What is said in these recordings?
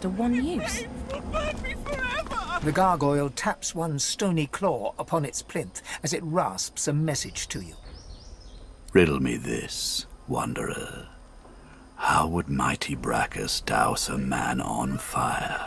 after one use. The gargoyle taps one stony claw upon its plinth as it rasps a message to you. Riddle me this, wanderer. How would mighty Braccus douse a man on fire?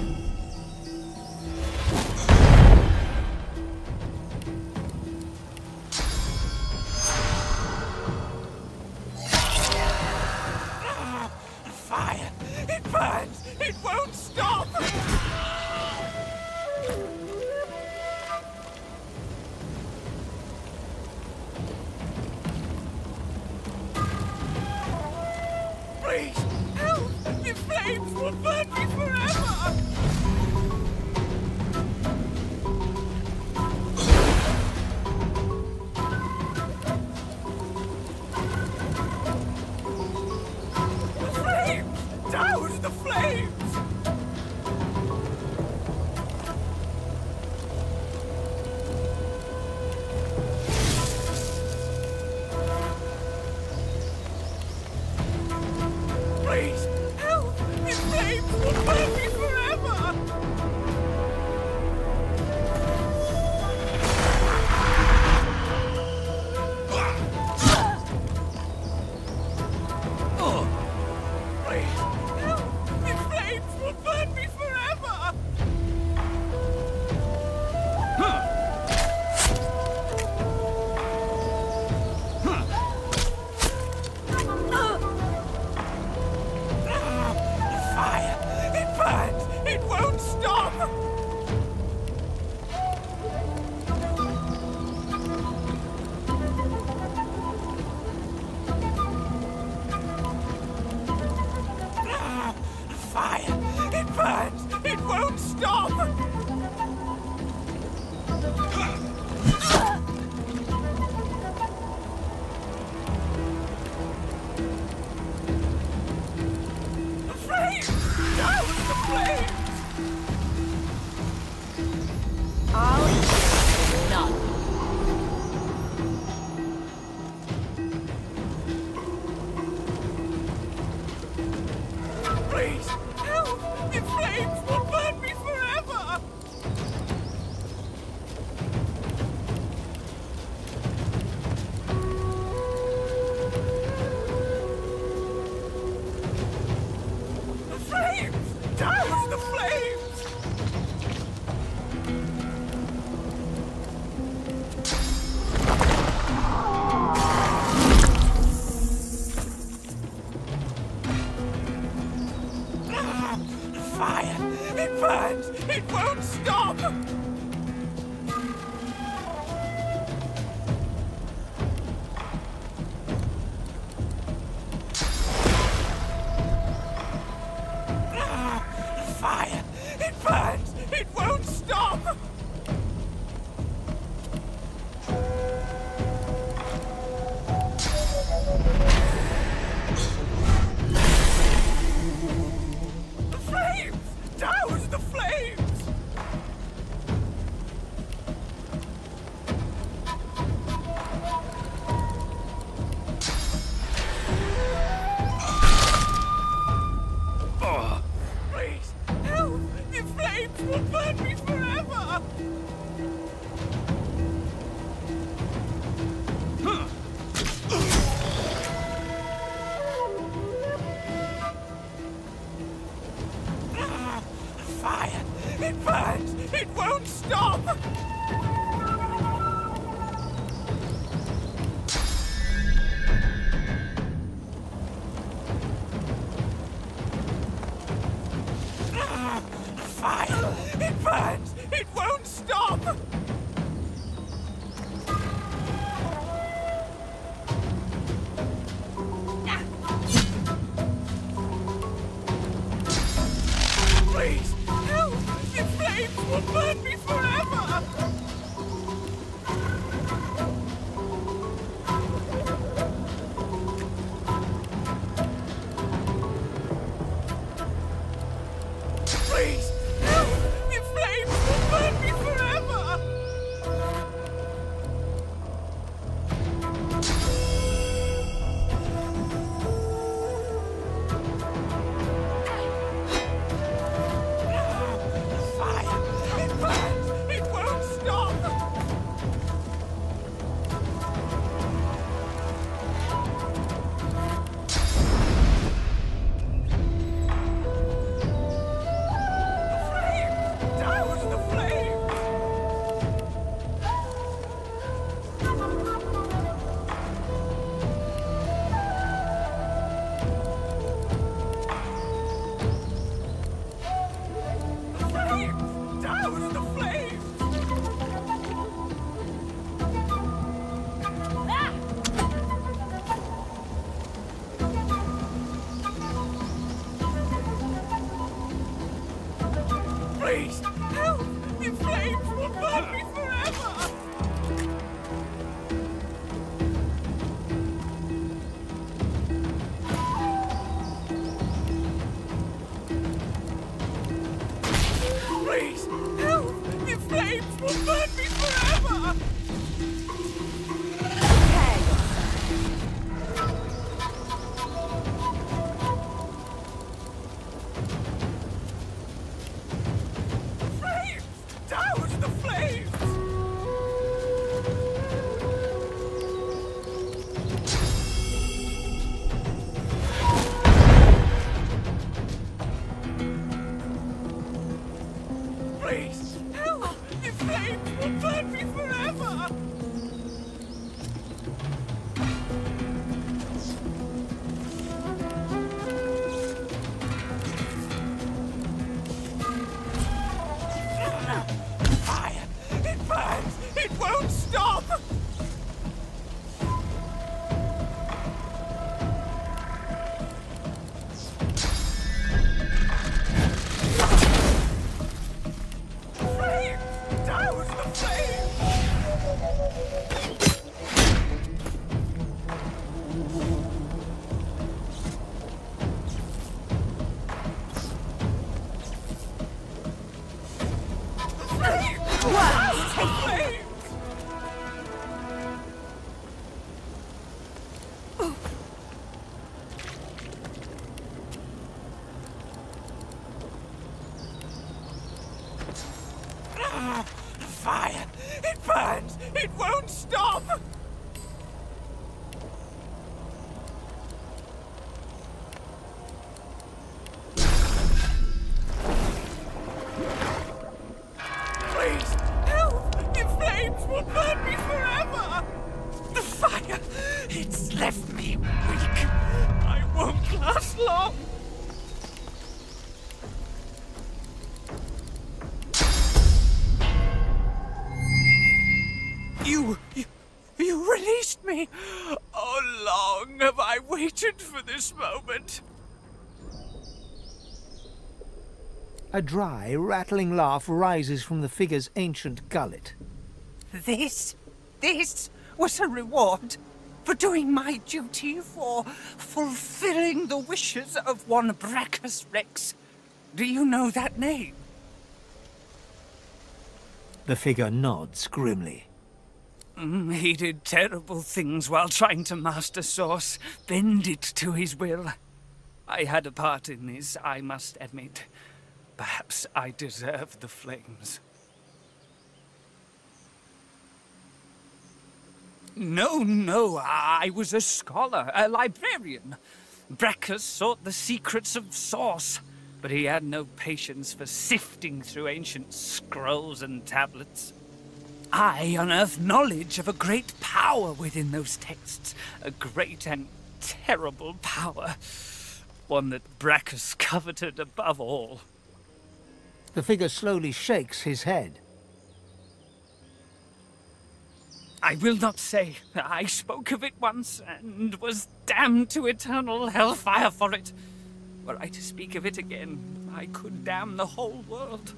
Fire! Moment. A dry, rattling laugh rises from the figure's ancient gullet. This was a reward for doing my duty, for fulfilling the wishes of one Braccus Rex. Do you know that name? The figure nods grimly. He did terrible things while trying to master Source, bend it to his will. I had a part in this, I must admit. Perhaps I deserve the flames. No, I was a scholar, a librarian. Braccus sought the secrets of Source, but he had no patience for sifting through ancient scrolls and tablets. I unearthed knowledge of a great power within those texts, a great and terrible power, one that Braccus coveted above all. The figure slowly shakes his head. I will not say. I spoke of it once and was damned to eternal hellfire for it. Were I to speak of it again, I could damn the whole world.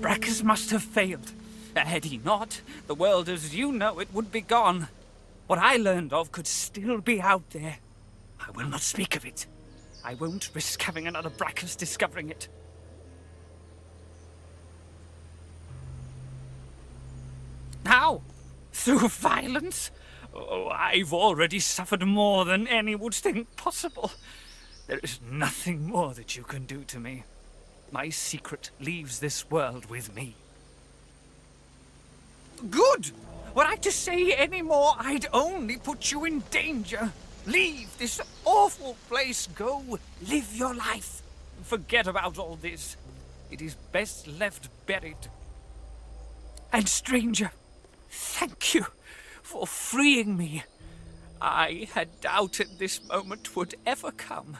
Braccus must have failed. Had he not, the world as you know it would be gone. What I learned of could still be out there. I will not speak of it. I won't risk having another Braccus discovering it. How? Through violence? Oh, I've already suffered more than any would think possible. There is nothing more that you can do to me. My secret leaves this world with me. Good! Were I to say any more, I'd only put you in danger. Leave this awful place. Go live your life. Forget about all this. It is best left buried. And stranger, thank you for freeing me. I had doubted this moment would ever come.